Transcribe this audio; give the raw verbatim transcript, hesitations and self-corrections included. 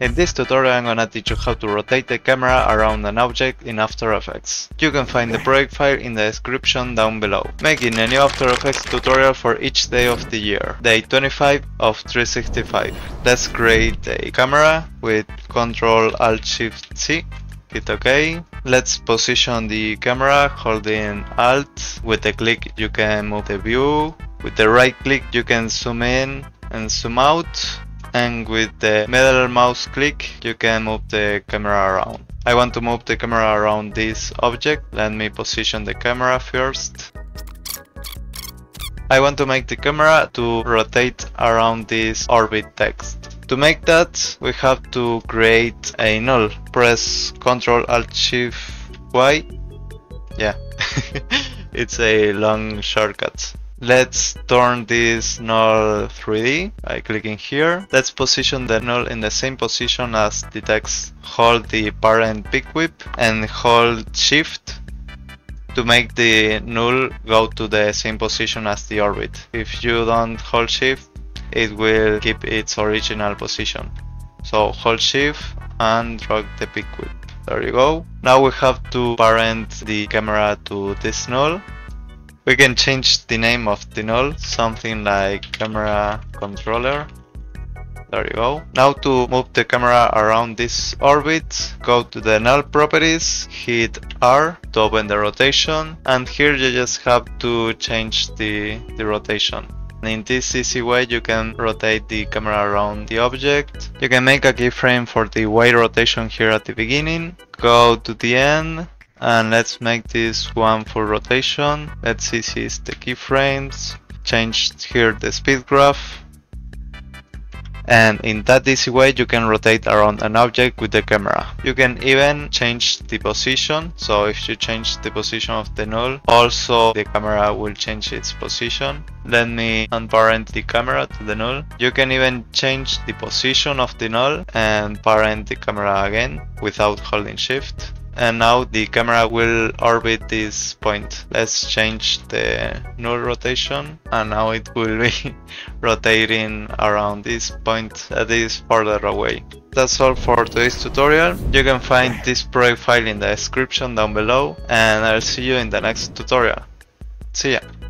In this tutorial I'm gonna teach you how to rotate the camera around an object in After Effects. You can find the project file in the description down below. Making a new After Effects tutorial for each day of the year. Day twenty-five of three sixty-five. Let's create a camera with control alt shift C. Hit OK. Let's position the camera holding Alt. With a click you can move the view. With the right click you can zoom in and zoom out. And with the middle mouse click, you can move the camera around. I want to move the camera around this object. Let me position the camera first. I want to make the camera to rotate around this orbit text. To make that, we have to create a null. Press control alt shift Y. Yeah, it's a long shortcut. Let's turn this null three D by clicking here. Let's position the null in the same position as the text. Hold the parent pick whip and hold shift to make the null go to the same position as the orbit. If you don't hold shift, it will keep its original position. So hold shift and drag the pick whip. There you go. Now we have to parent the camera to this null. We can change the name of the null, something like camera controller. There you go. Now to move the camera around this orbit, go to the null properties, hit R to open the rotation, and here you just have to change the, the rotation. In this easy way you can rotate the camera around the object. You can make a keyframe for the Y rotation here at the beginning, go to the end, and let's make this one for rotation. Let's ease the keyframes. Change here the speed graph. And in that easy way you can rotate around an object with the camera. You can even change the position. So if you change the position of the null, also the camera will change its position. Let me unparent the camera to the null. You can even change the position of the null and parent the camera again without holding shift. And now the camera will orbit this point. Let's change the null rotation, and now it will be rotating around this point that is further away. That's all for today's tutorial. You can find this project file in the description down below, and I'll see you in the next tutorial. See ya!